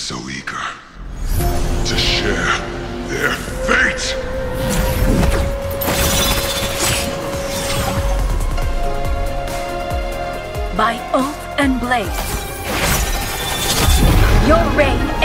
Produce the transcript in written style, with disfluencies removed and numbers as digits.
so eager to share their fate. By oath and blade, your reign